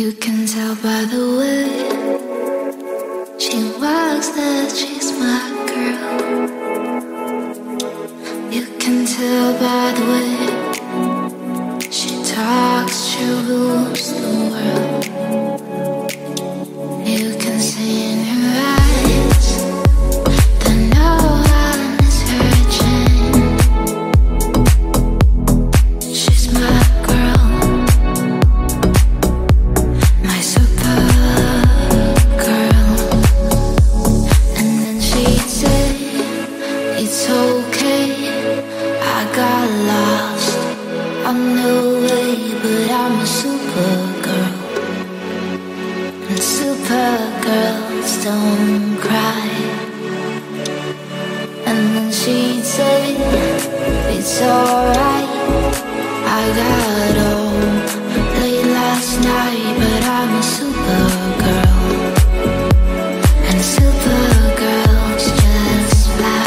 You can tell by the way she walks that she's my girl. You can tell by the way she talks, she rules the world. You can see in her eyes. Don't cry. And then she'd say, it's alright. I got home late last night, but I'm a supergirl. And supergirls just fly.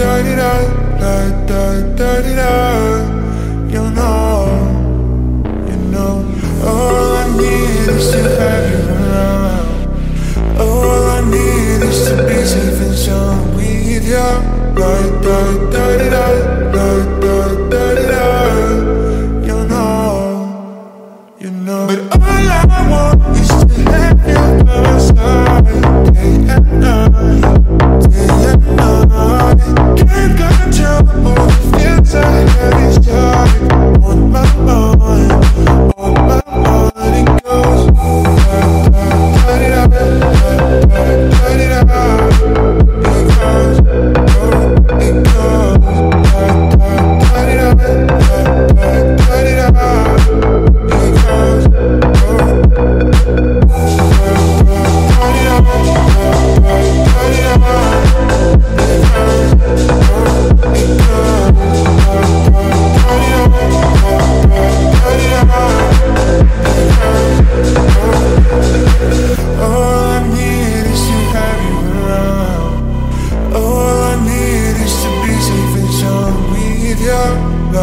Day and night, day and night.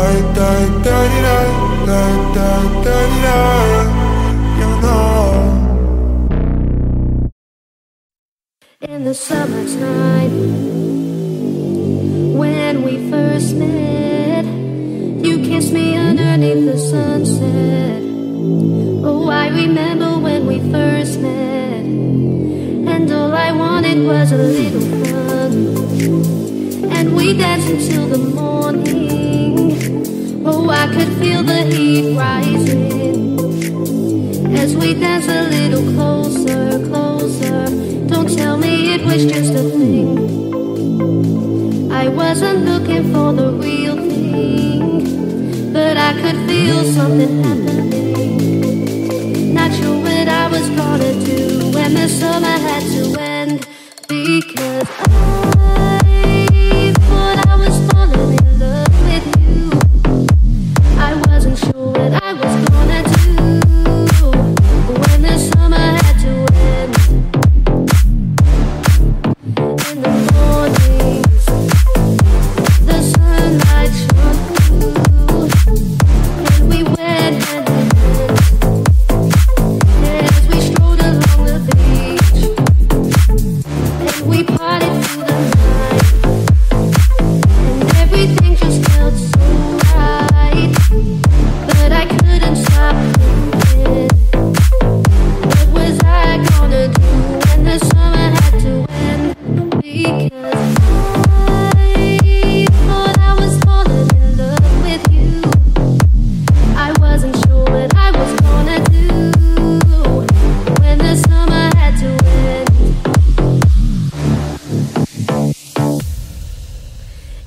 You know. In the summer's night, when we first met, you kissed me underneath the sunset. Oh, I remember when we first met, and all I wanted was a little fun, and we danced until the morning. Oh, I could feel the heat rising as we danced a little closer, closer. Don't tell me it was just a fling. I wasn't looking for the real thing, but I could feel something happening. Not sure what I was gonna do when the summer had to end, because I thought I was falling in love with you. I wasn't sure what I was gonna do when the summer had to end.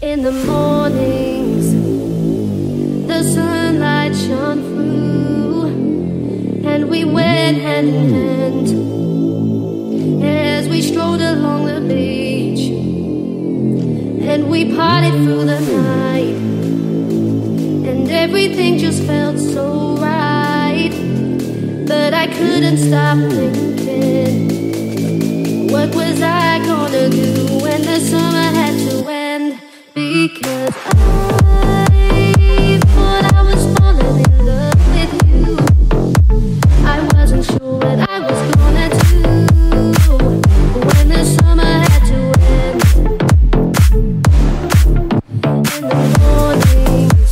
In the mornings, the sunlight shone through, and we went hand in hand. In the mornings, the sunlight shone through, and we went hand in hand as we strolled along the beach, and we parted through the night, and everything just felt so right. But I couldn't stop thinking, what was I gonna do when the summer had to end? Because I thought I was falling in love with you. I wasn't sure what I was gonna do when the summer had to end. In the mornings,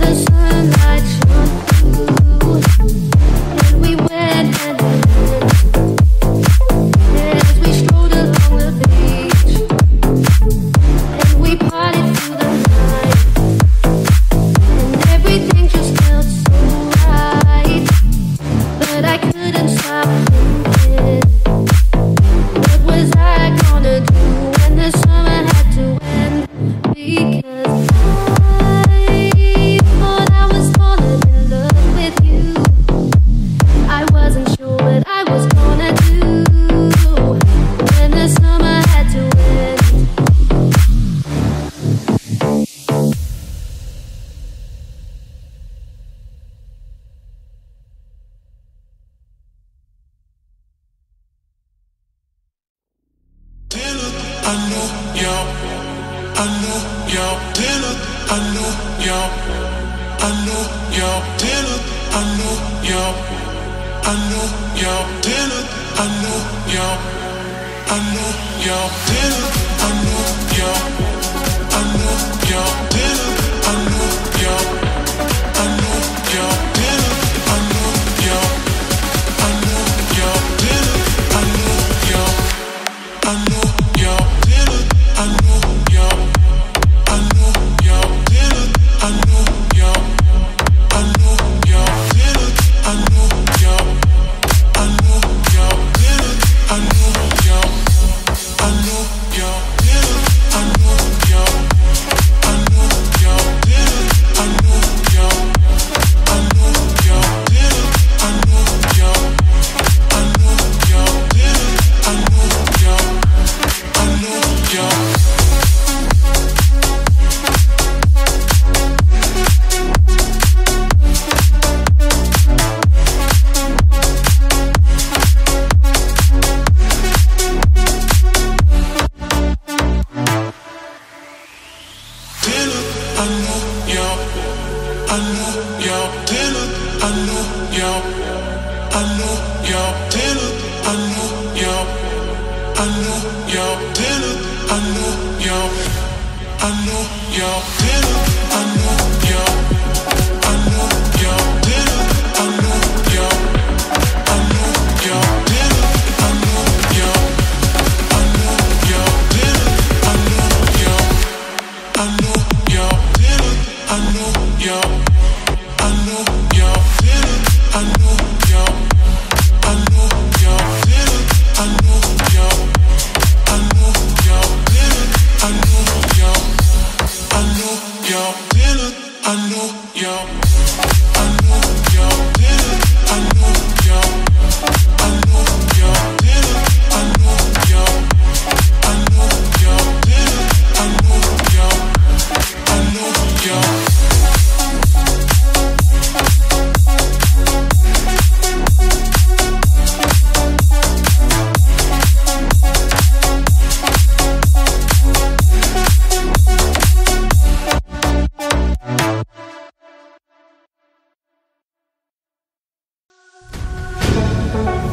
the sunlight shone through, and we went hand in hand as we strolled along the beach. I know you're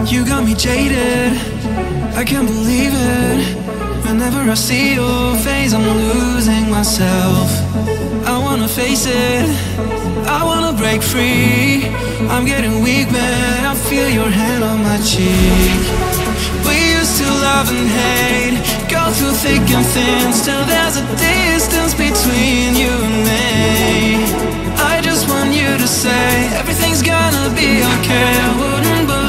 You got me jaded, I can't believe it. Whenever I see your face, I'm losing myself. I wanna face it, I wanna break free. I'm getting weak, man, I feel your hand on my cheek. We used to love and hate, go through thick and thin. Still there's a distance between you and me. I just want you to say, everything's gonna be okay. I wouldn't believe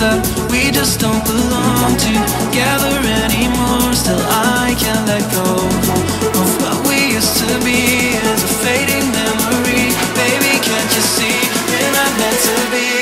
that we just don't belong together anymore. Still I can't let go of what we used to be. It's a fading memory. Baby, can't you see we're not meant to be?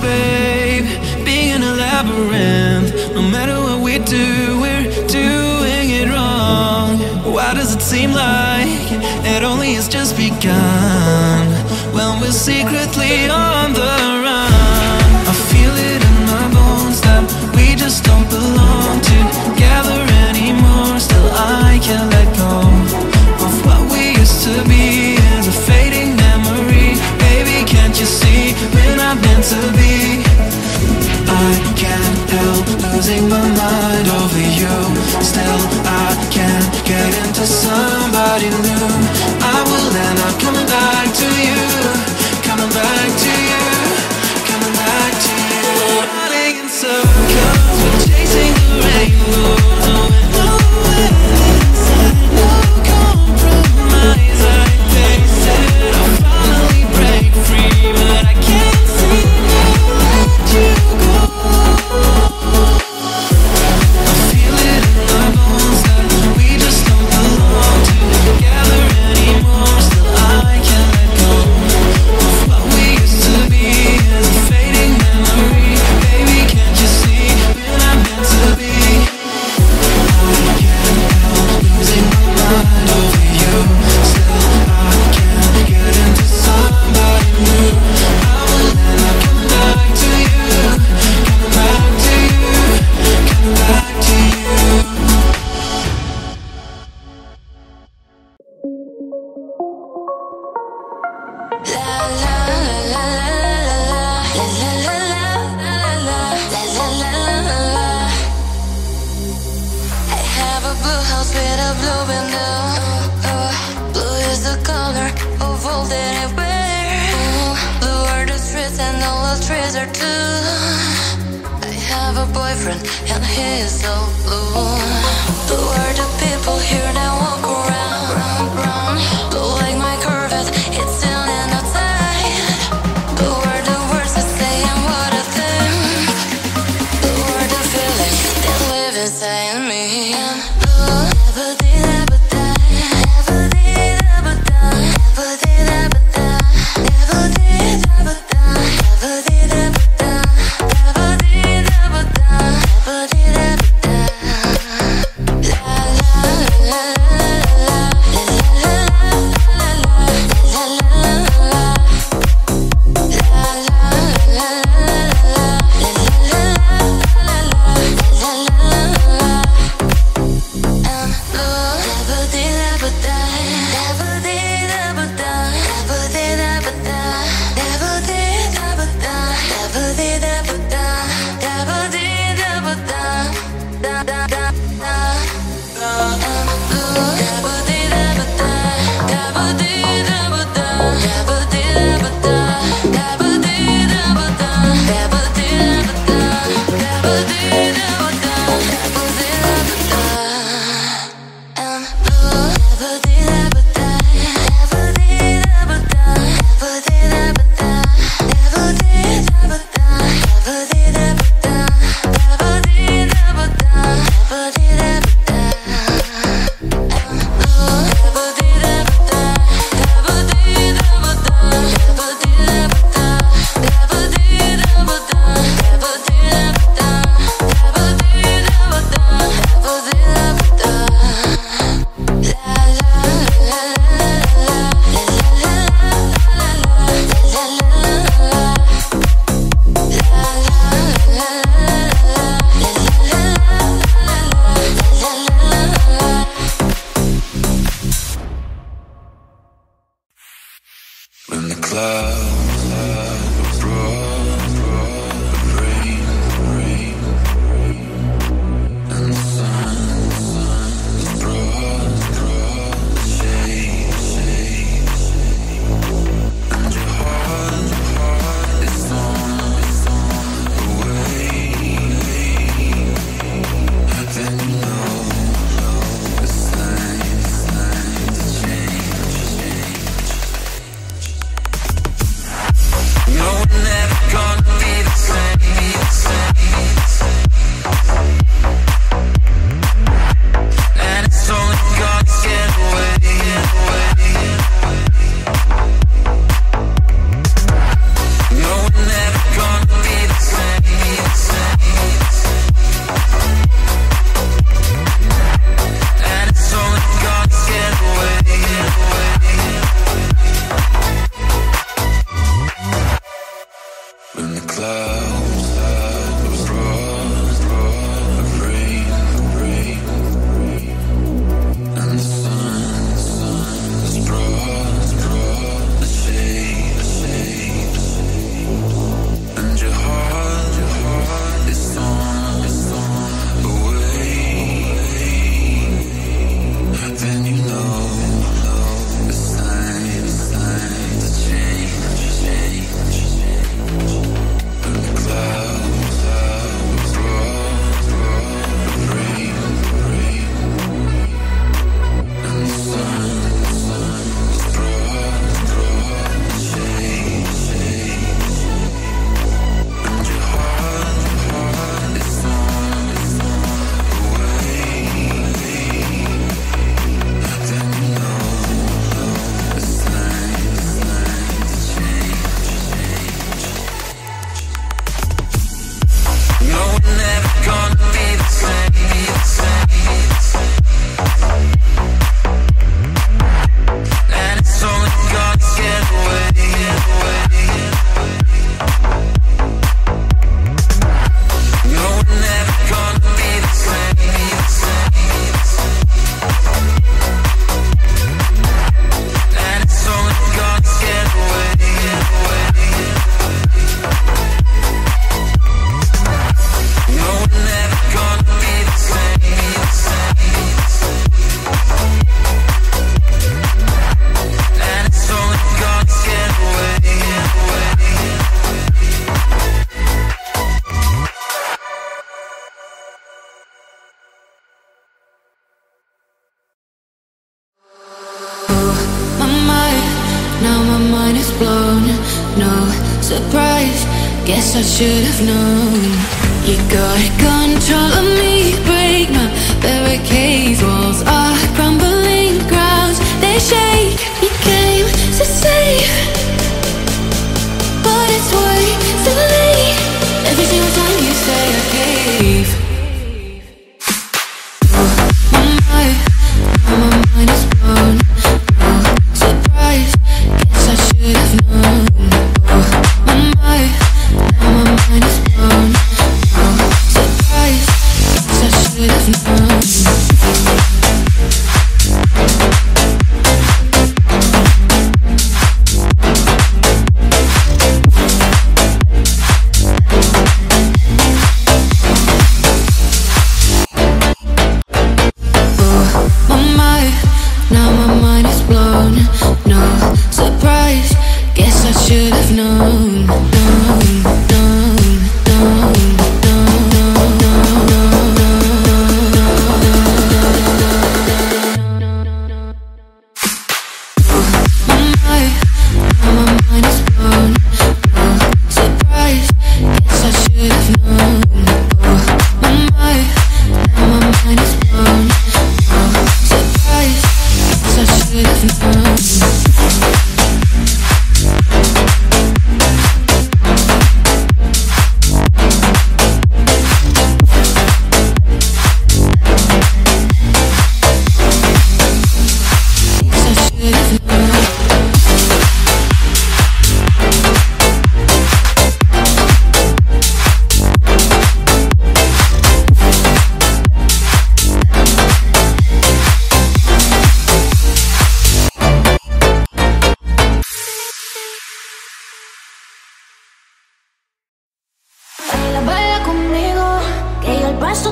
Babe, being in a labyrinth, no matter what we do, we're doing it wrong. Why does it seem like it only has just begun when we're secretly on the run? I feel it in my bones that we just don't belong together anymore. Still I can't let go of what we used to be. It's a fading memory. Baby, can't you see we're not meant to be? I can't help losing my mind over you. Still, I can't get into somebody new. I will end up coming back to you, coming back to you, coming back to you. We're running in circles, we're chasing the rainbow.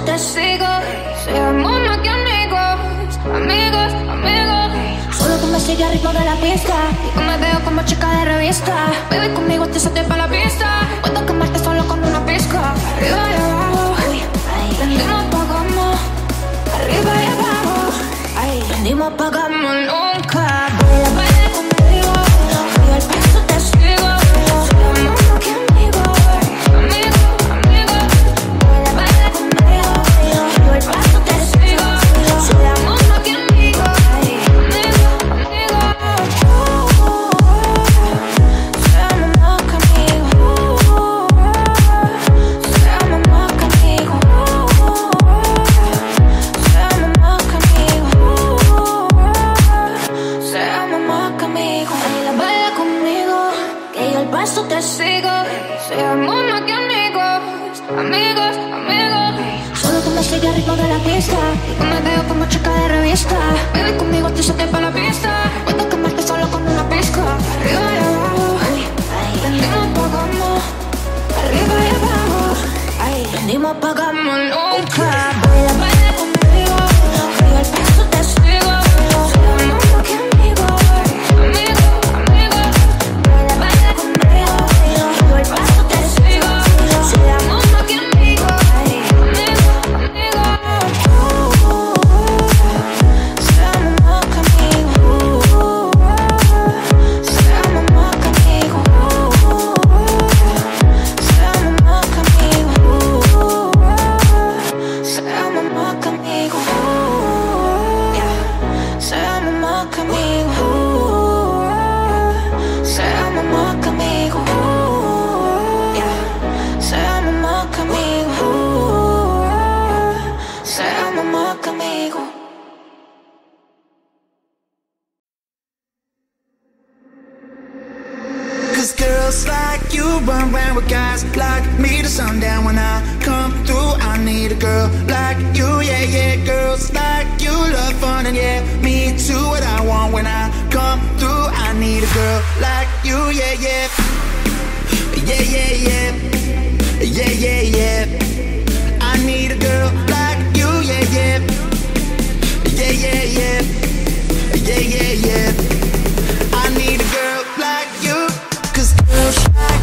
Te sigo, seamos más. Amigos, amigos. Solo tú me sigues ritmo de la pista. Yo me veo como chica de revista. Baby, conmigo tú sabes para la pista. Puedo quemarte solo con una pizca. Arriba y abajo, prendimos, apagamos. Arriba y abajo, prendimos, apagamos nunca. Baila, baila conmigo. Arriba el paso te sigo. Soy la mamá que amigo. Amigo, amigo. Baila, baila conmigo. Arriba el paso te sigo. Soy la mamá que amigo. Amigo, amigo. Soy la mamá que amigo. Soy la mamá que amigo. Soy la mamá que amigo. Soy la mamá que amigo. Soy la mamá que amigo. Soy la mamá que amigo. Soy la mamá que amigo. Soy la mamá que amigo. Cause girls like you run around with guys like me to sundown. When I come through, I need a girl like you, yeah, yeah. Girls like you love fun and yeah, me too, what I want. When I come through, I need a girl like you, yeah, yeah. Yeah, yeah, yeah. Yeah, yeah, yeah. I need a girl like you, yeah, yeah. Yeah, yeah, yeah. Yeah, yeah, yeah. I need a girl like you. Cause girls like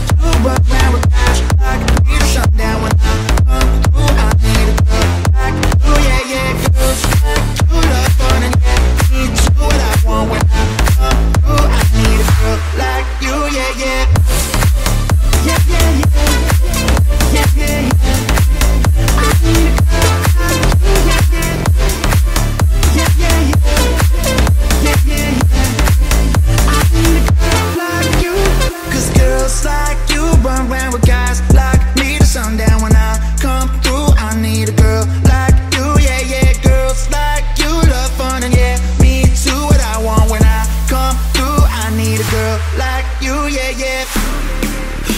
you run around with guys like me to shut down. When I come through, I need a girl like you, yeah, yeah. Girls like you love fun and yeah, me too, what I want. When I come through, I need a girl like you, yeah, yeah.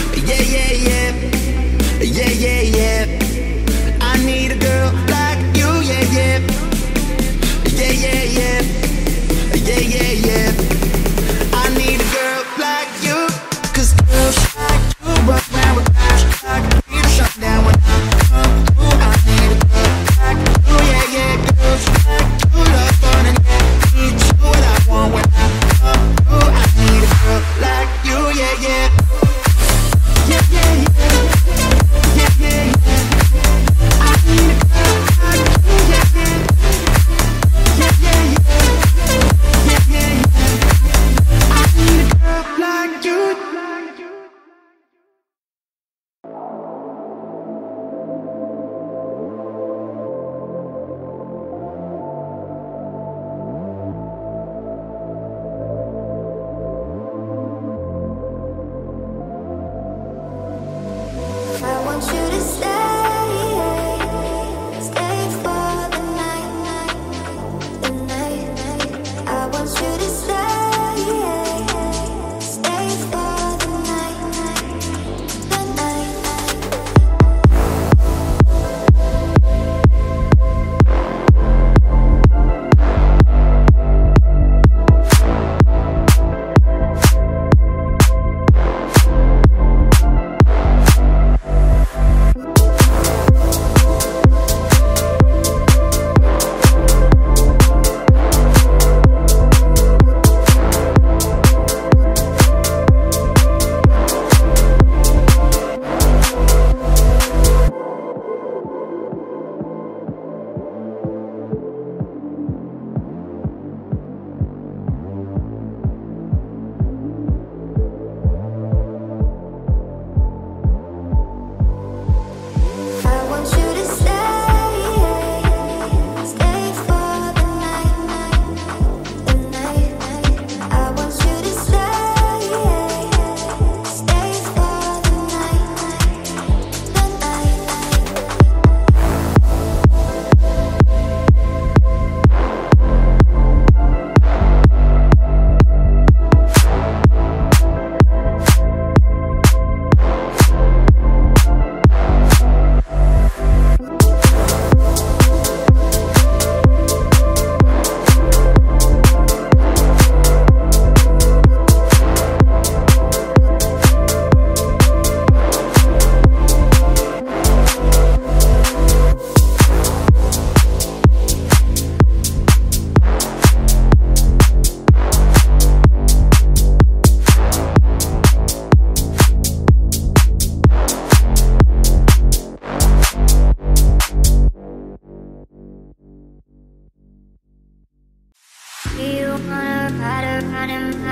Yeah, yeah, yeah. Yeah, yeah, yeah. I need a girl like you, yeah, yeah. Yeah, yeah, yeah. Yeah, yeah, yeah. I need a girl like you. Cause girls like you run around with guys like me to sundown. When I come through, I need a girl like you, yeah, yeah. Girls like you love fun and yeah, me too, what I want. When I come through, I need a girl like you, yeah, yeah. Yeah, yeah, yeah. Yeah, yeah, yeah. I need a girl like you, yeah, yeah. Yeah, yeah, yeah. Yeah, yeah, yeah. I need a girl like you. Cause girls like you run around with guys like me to shut down. When I come through, I need a girl like you, yeah, yeah. Girls like you love fun and yeah, me too, what I want. When I come through, I need a girl like you, yeah, yeah. Yeah, yeah, yeah. Yeah, yeah, yeah. I need a girl like you, yeah, yeah. Yeah, yeah, yeah. Yeah, yeah, yeah. I need a girl like you.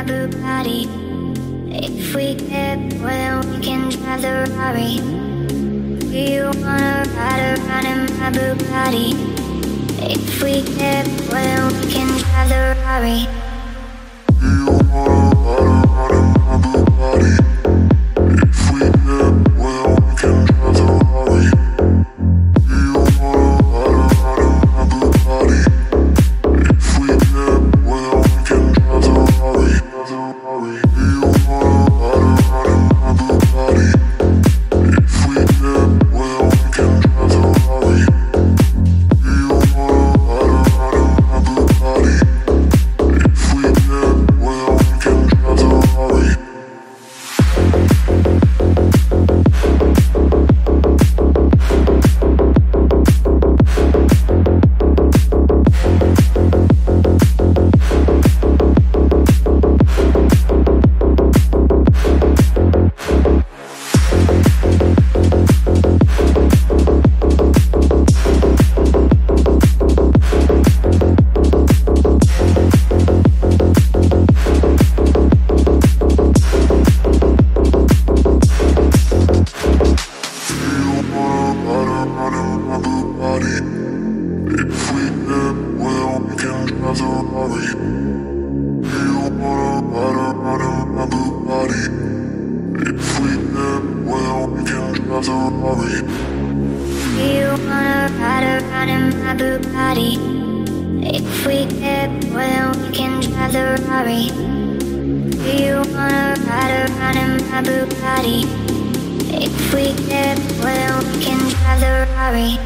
Bugatti. If we get more than we can drive the Rari. Do you wanna ride around in my Bugatti? If we get more than we can drive the Rari. Do you wanna ride around in my Bugatti? If we get more than we can drive the Rari.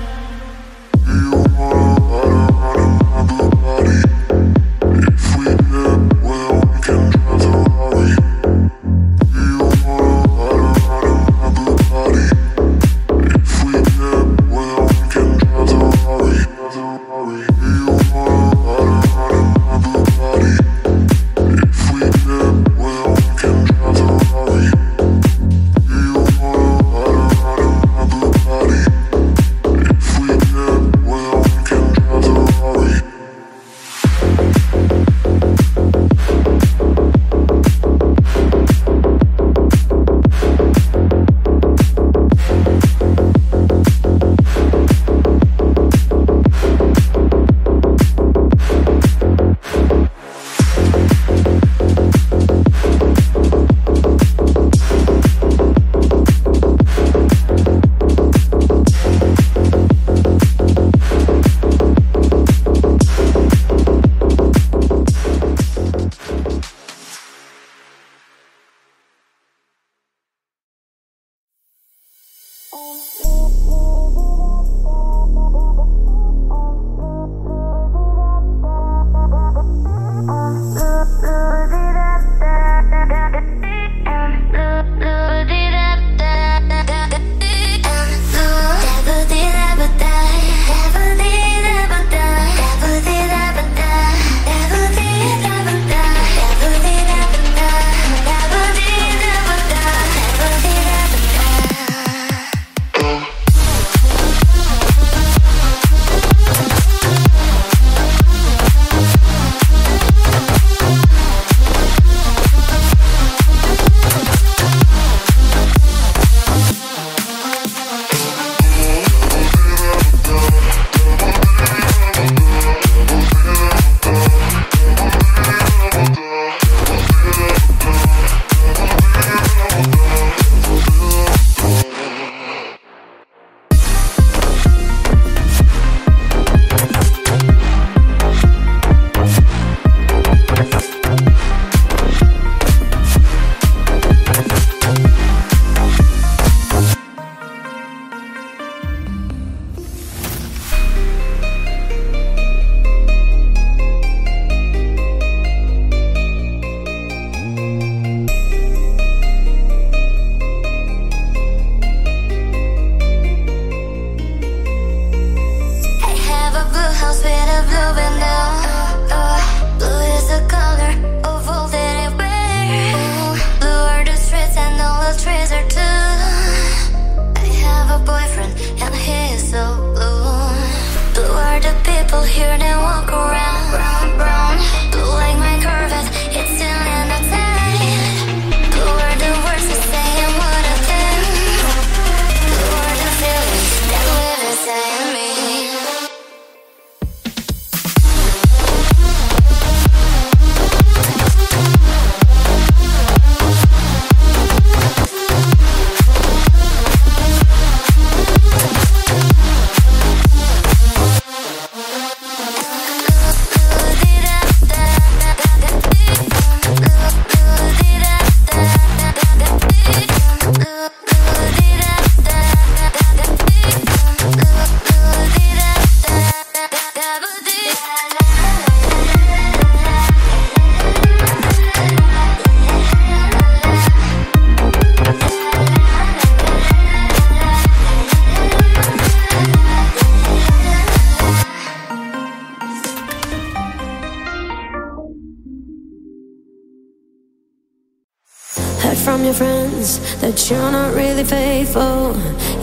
your friends that you're not really faithful.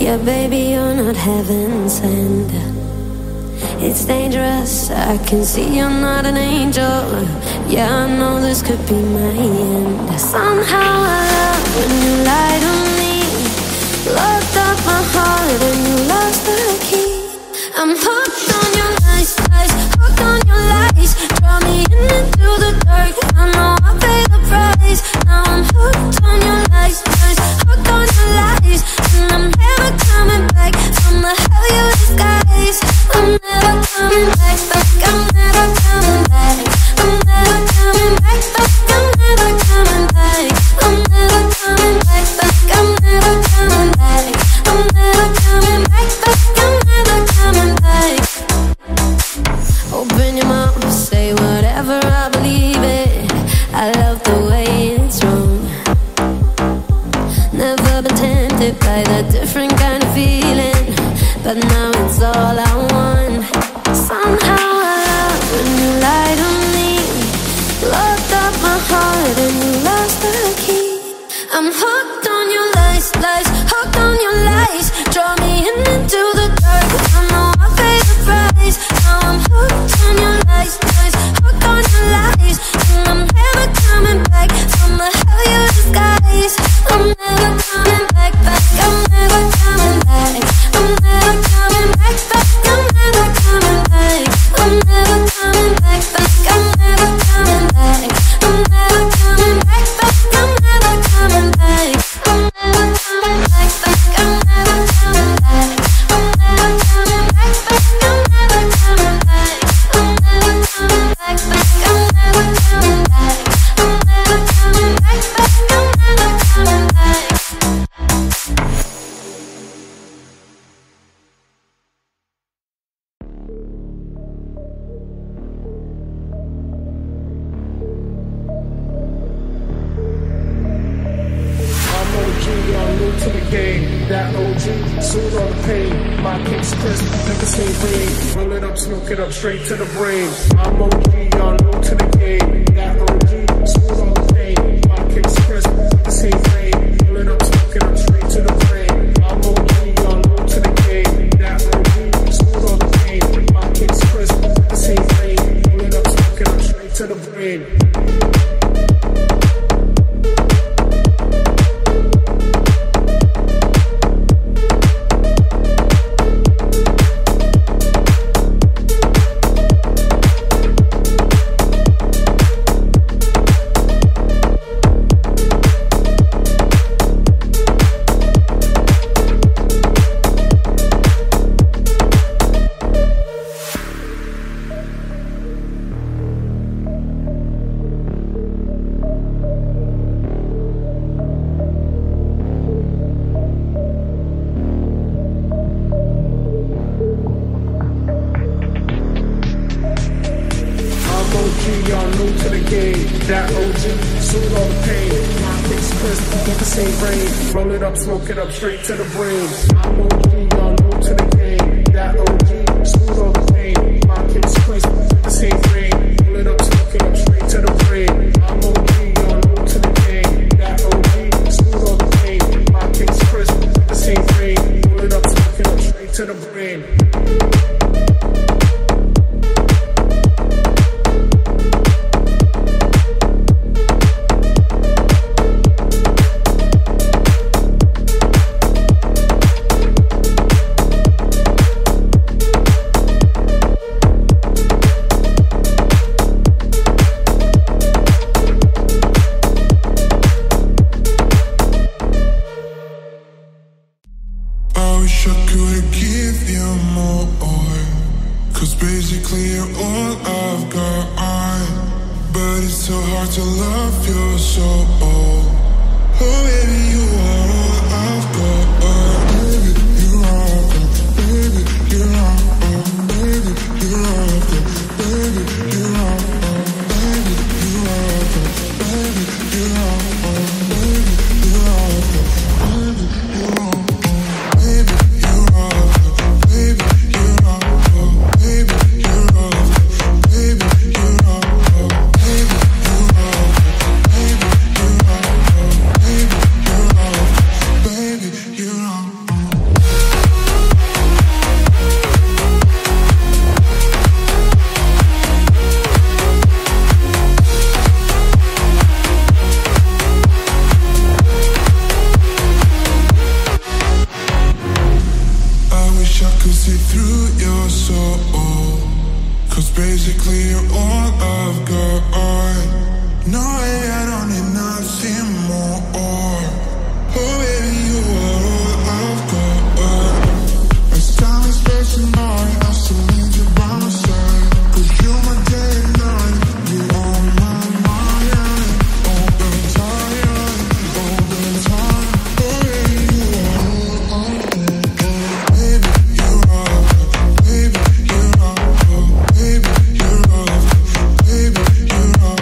Yeah, baby, you're not heaven sent. It's dangerous, I can see you're not an angel. Yeah, I know this could be my end. Somehow I love when you lied on me. Locked up my heart and you lost the key. I'm hooked on your lies, hooked on your lies. Draw me into the dark, I know I pay the price. Now I'm hooked on your lies, hooked on your lies. And I'm never coming back from the hell you disguise. I'm never coming back, but I'm never coming back. I'm never coming back, but I'm never coming back. I'm never coming back, but I'm never coming back. I'm never coming back, but I'm never coming back. Open your mouth, say whatever, I believe it. I love the way it's wrong. Never been tempted by that different kind of feeling, but now it's all I want. Somehow I love when you lied on me. Locked up my heart and you lost the key. I'm hooked on your lies, hooked on your lies. Draw me in into the dark, I know I pay the price. Now I'm hooked on your lies, hooked on your lies. And I'm never coming back from the hell you disguise. I'm never coming back, I'm never coming back. I'm never coming back, I'm never coming back. I'm never coming back, I'm never coming back. I'm never coming back, I'm never coming back. I'm never coming back, I'm never coming back. I'm never coming back, I'm never coming back. I'm never coming back, I'm never coming back. I'm never coming back, I'm never coming back. Smoke it up straight to the brain. I'm OG, y'all new to the game. That OG, smooth on the pain. My kicks crisp, the same frame. Pull it up, smoke it up straight to the brain. I'm OG, y'all new to the game. That OG, smooth on the pain. My kicks crisp, the same frame. Pull it up, smoke it up straight to the brain. Smoke it up straight to the brain. I'm OG, y'all new to the game. That OG, smooth all the pain. My kids crisp, the same frame. Pull it up, smoke it up straight to the brain. I'm OG, y'all new to the game. That OG, smooth all the pain. My kids crisp, the same frame. Pull it up, smoke it up straight to the brain. see through your soul, 'cause basically you're all I've got. No way, I don't need nothing more. Oh baby, you are all I've got. As time is passing by, I still need you by my side, 'cause you're my day and night. You're on my mind all the time, oh baby, you are all I've got. Baby, you're all I've got. Baby, you're all I've got. Baby, you're all I've got. Baby, you're all I've got.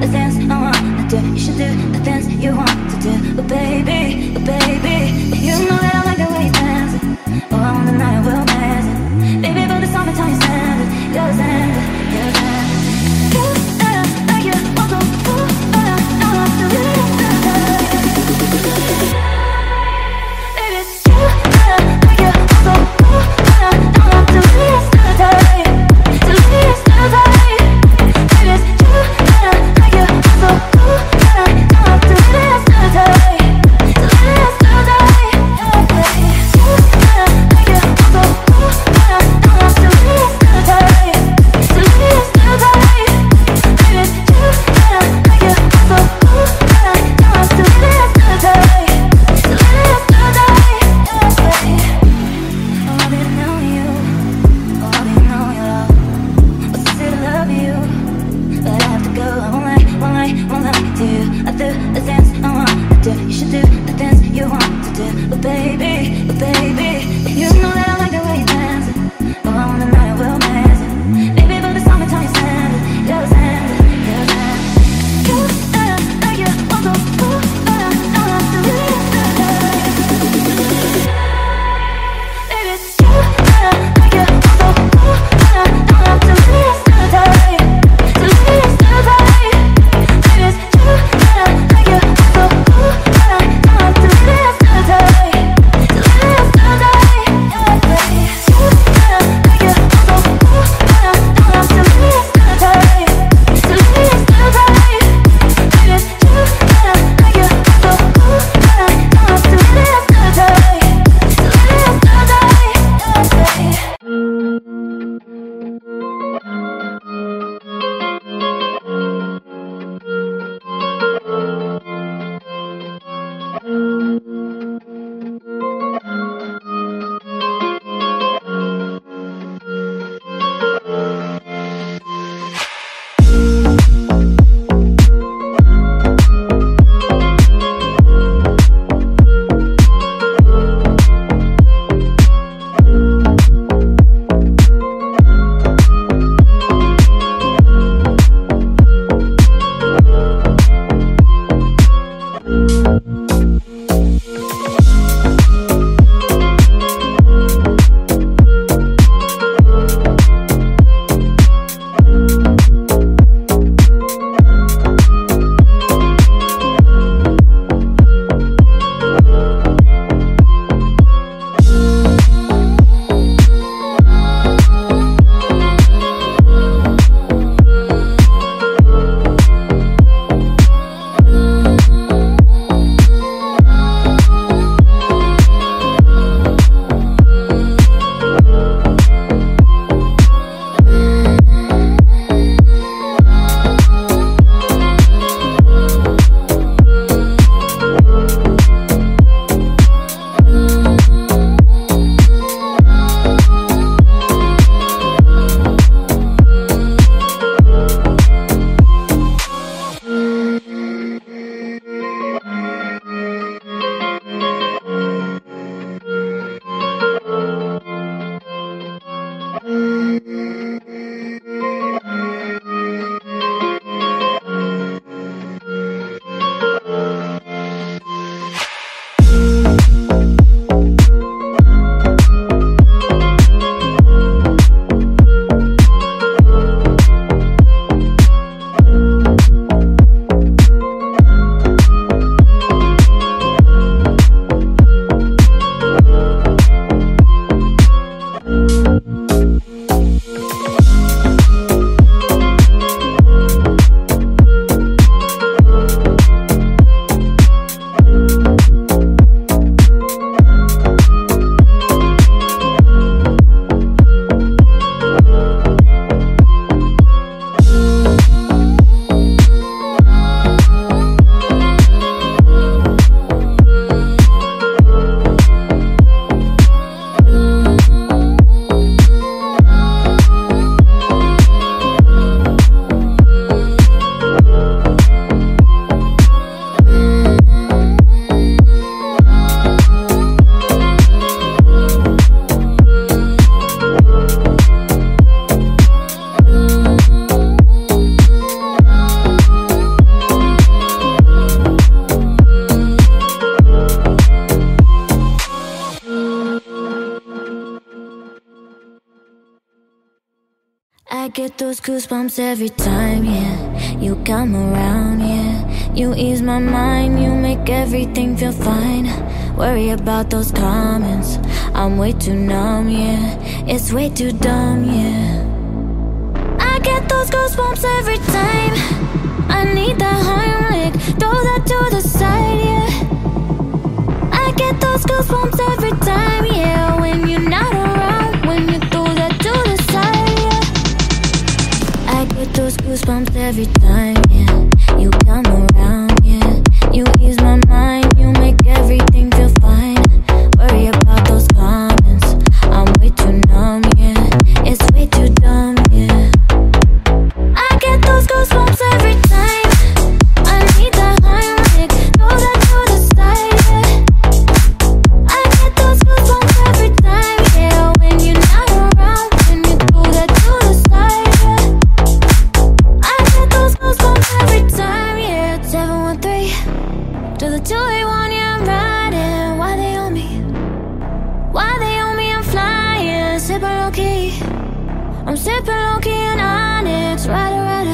the things I wanna do. You should do the things you want to do. But baby, you know that I like the way you dance it. Oh, I want the night we'll pass it. Baby, but it's summertime, you stand it. You'll stand it, you'll stand it. Like you want to pull out, I love to live. Baby, like you want to pull out, I love to live. To live, to live. I get those goosebumps every time, yeah. You come around, yeah. You ease my mind, you make everything feel fine. Worry about those comments, I'm way too numb, yeah. It's way too dumb, yeah. I get those goosebumps every time. I need that Heimlich, throw that to the side, yeah. I get those goosebumps every time, yeah. When you're not around, when you throw that to the side, yeah. I get those goosebumps every time, yeah. You come around, yeah. You ease my mind, you make everything feel fine. Worry about those comments, I'm way too numb, yeah. It's way too dumb, yeah. I get those goosebumps every time. I need that Heimlich, throw that to the side, yeah. I get those goosebumps every time, yeah. When you're not around, when you throw that to the side, yeah. I get those goosebumps every time, yeah. 713 to the 281, yeah, I'm riding. Why they on me? Why they on me? I'm flying, sipping low key. I'm sipping low key and Onyx, rider.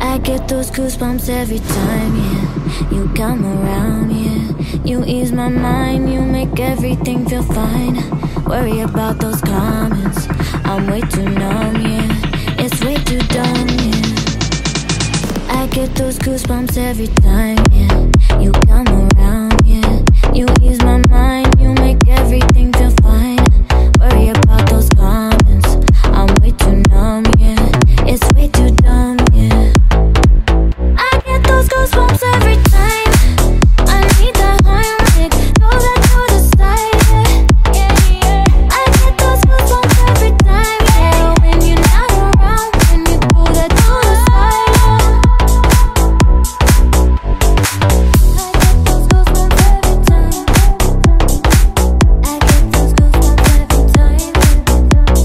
I get those goosebumps every time, yeah. You come around, yeah. You ease my mind, you make everything feel fine. Worry about those comments, I'm way too numb, yeah. It's way too dumb, yeah. I get those goosebumps every time, yeah. You come around, yeah. You ease my mind, you make everything feel fine. Worry about those comments, I'm way too numb, yeah. It's way too dumb, yeah. I get those goosebumps every time. I need that Heimlich, throw that to the side, yeah, yeah. I get those goosebumps every time, yeah. When you're not around, when you throw that to the side. I get those goosebumps every time. I get those goosebumps every time. I get those goosebumps every time.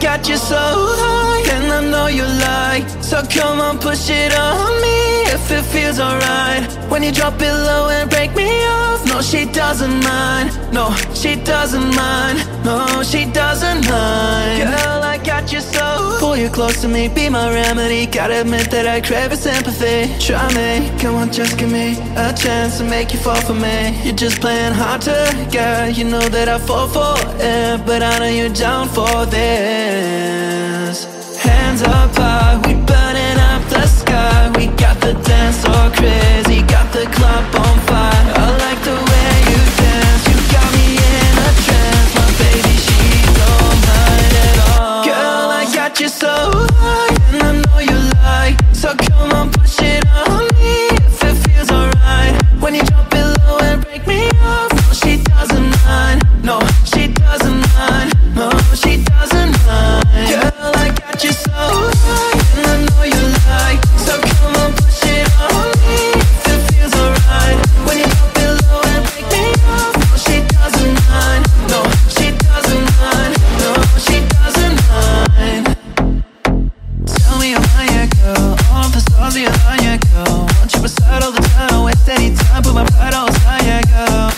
Got you so high, and I know you like. So come on, push it on me if it feels alright. When you drop it low and break me off, no, she doesn't mind. No, she doesn't mind. No, she doesn't mind. Girl, I got you so. Pull you close to me, be my remedy. Gotta admit that I crave your sympathy. Try me, come on, just give me a chance to make you fall for me. You're just playing hard to get. You know that I fall for it, but I know you're down for this. Hands up high, we burning up the sky. We got the dance all crazy, got the club on fire. I like the way you dance, you got me in a trance. My baby, she don't mind at all. Girl, I got you so high, and I know you like. So come on, push it on me if it feels alright. When you jump it low and break me off, no, she doesn't mind. No, she doesn't mind. No, she doesn't mind. Girl, I got you so high, and I know you like. So come on, push it on me if it feels alright. When you drop it low and break me off, no, she doesn't mind. No, she doesn't mind. No, she doesn't mind. Tell me about your girl, all of the stars are on your girl. Want you beside all the time, don't waste any time, put my pride all inside your girl.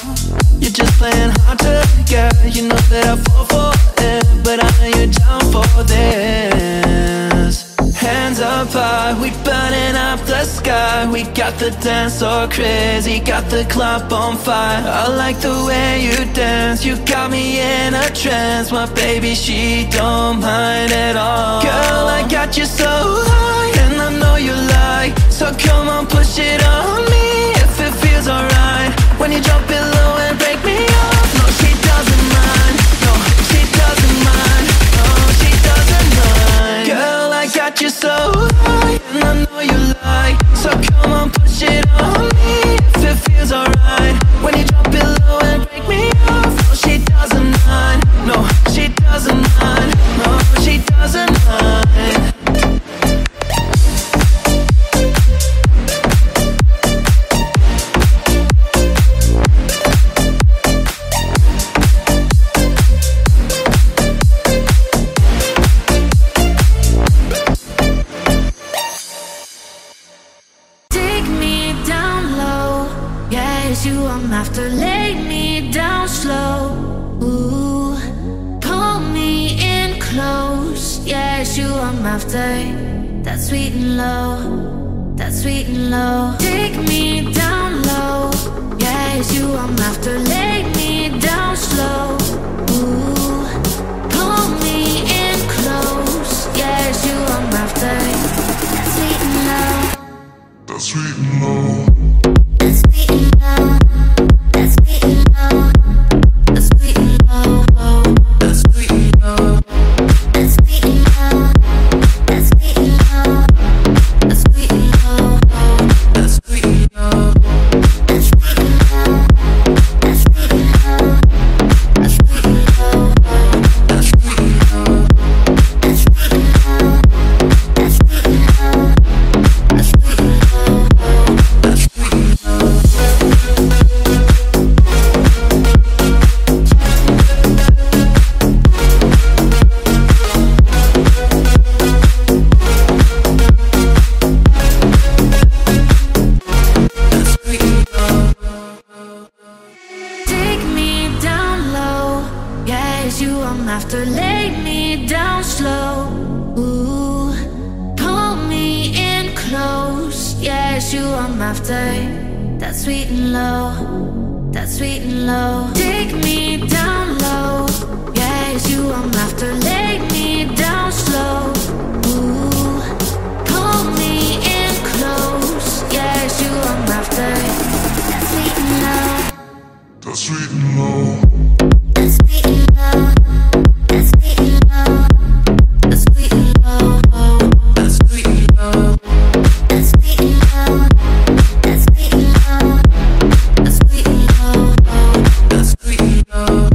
You're just playing hard to get, you know that I fall for it, but I know you're down for this. Hands up high, we burning up the sky. We got the dance all crazy, got the club on fire. I like the way you dance, you got me in a trance. My baby, she don't mind at all. Girl, I got you so high, and I know you like. So come on, push it on me if it feels alright. When you drop it low and break me off, no, she doesn't mind. No, she doesn't mind. No, she doesn't mind. Girl, I got you so high, and I know you like. So come on, push it on me if it feels alright. When you drop it low and break me off, no, she doesn't mind. No, she doesn't mind. No, she doesn't mind. turns you on after. Lay me down slow. Ooh, pull me in close. Yes, you on after. That's sweet and low. That's sweet and low. Take me down low. Yes, you on after. Lay me down slow. Ooh, pull me in close. Yes, you on after. That's sweet and low. That's sweet and low. That's sweet and low. That's sweet and low. That's sweet and low. That's sweet and low. That's sweet and low. That's sweet and low. That's sweet and low. That's sweet and low. That's sweet and low. That's sweet and low. That's sweet and low. That's sweet and low. That's sweet and low. That's sweet and low. That's sweet and low.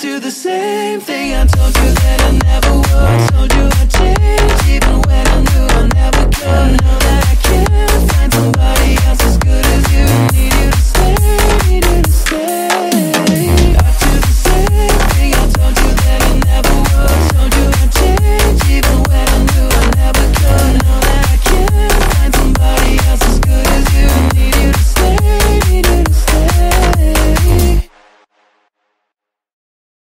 To the same thing I told you.